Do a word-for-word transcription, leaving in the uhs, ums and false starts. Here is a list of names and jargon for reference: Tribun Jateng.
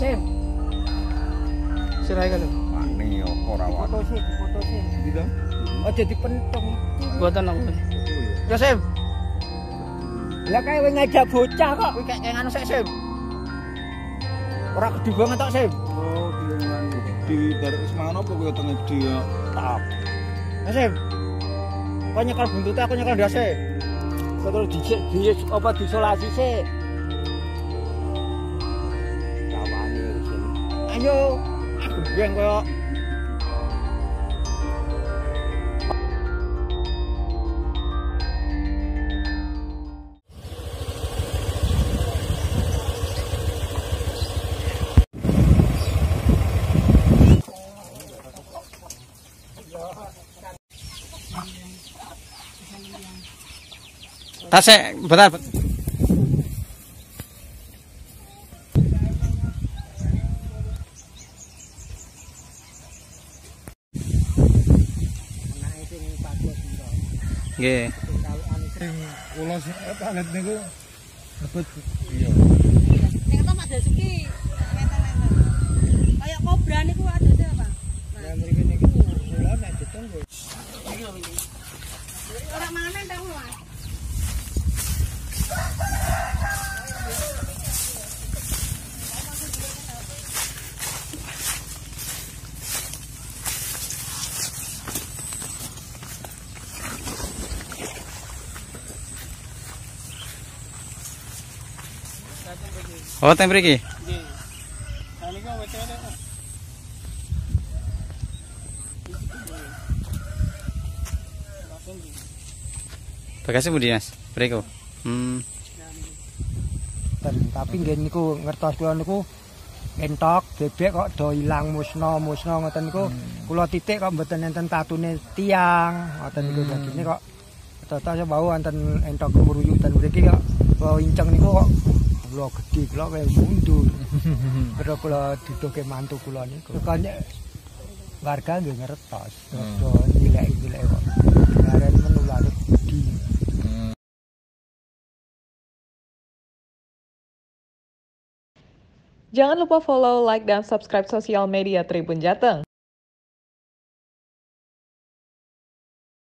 Sim. Sirai kali. Ani ora wani. Foto sih, foto sih. Gitu. Aja dipentong. Mboten nonton. Ya Sim. Lah kae kowe ngajak bocah kok kowe kek anu sik Sim. Ora gede banget tok Sim. Oh, keliruan gede dari semangan apa kowe teng gede tap. Ya Sim. Kok nyekel buntutnya aku nyekel ndase. Terus dicek dicek apa disolasi sik. Ayo, aku biang kok. Tasek, bentar. Nggih. Sing kula sing alit niku rebut. Iya. Sing apa Mas Dasuki? Kaya kobra niku adate apa? Lah mriki niku kula nek ditunggu. Iki lho iki. Ora mangan ta kula. Oh, tempe iki. Nggih. Kali kok wetene. Bagasi mudi, Mas. Priko. Hmm. Tapi nggih niku ngertos kula niku entok bebek kok do ilang musna-musna ngoten niku. Kula titik kok mboten enten tatune tiang. Ngoten niku dadine kok tetep bau enten entok mruyuk ten mriki kok bau inceng niku kok kula gede kula wis mundur. Kula kula duduke mantu kula niku. Kene warga nggih ngertos, terus nilai-nilai kok. Karen menulane gede. Jangan lupa follow, like dan subscribe sosial media Tribun Jateng.